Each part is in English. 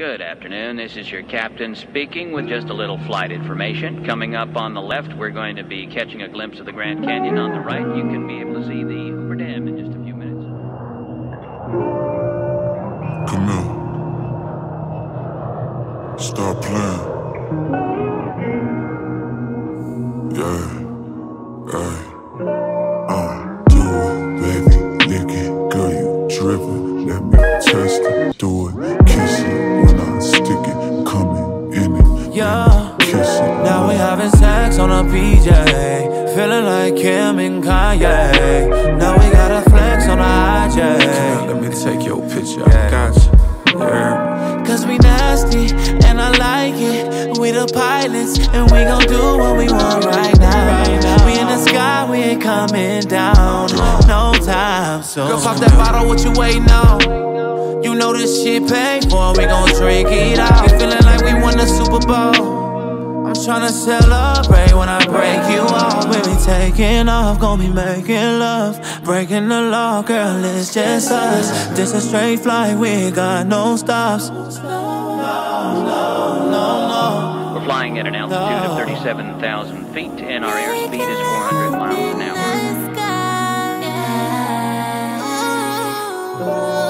Good afternoon. This is your captain speaking with just a little flight information. Coming up on the left, we're going to be catching a glimpse of the Grand Canyon. On the right, you can be able to see the Hoover Dam in just a few minutes. Camille, stop playing. Yeah, hey, I'm doing, baby, nigga, girl, you tripping. Let me test it, do it. On a PJ, feeling like Kim and Kanye. Now we gotta flex on our IJ. Let me take your picture, I got you. Yeah. Cause we nasty, and I like it. We the pilots, and we gon' do what we want right now. We in the sky, we ain't coming down. No time soon. Girl, pop that bottle, what you waiting on? You know this shit paid for, we gon' drink it out. We feeling like we won the Super Bowl. I'm tryna celebrate when I break you off. We be taking off, gon' be making love, breaking the law, girl, it's just us. This a straight flight, we ain't got no stops. No. We're flying at an altitude of 37,000 feet, and our airspeed is 400 miles an hour.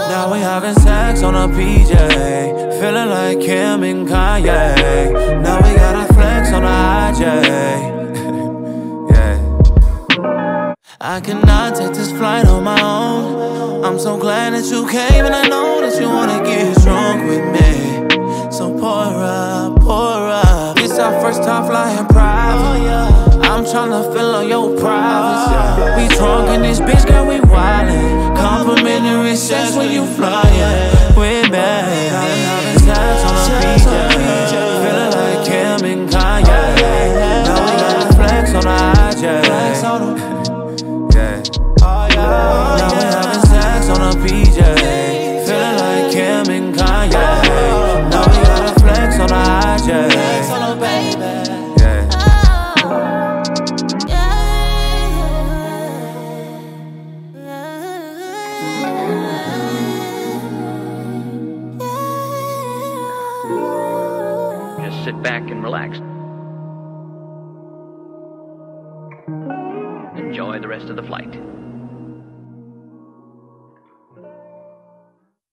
Now we having sex on a PJ, feeling like Kim and Kanye. Now we gotta on the IJ. Yeah. I cannot take this flight on my own. I'm so glad that you came, and I know that you wanna get drunk with me. So pour up, pour up. This our first time flying private. I'm tryna fill on your privacy. We drunk in this bitch, girl, we wildin'. Complimentary sex when you flyin' with me. Sit back and relax. Enjoy the rest of the flight.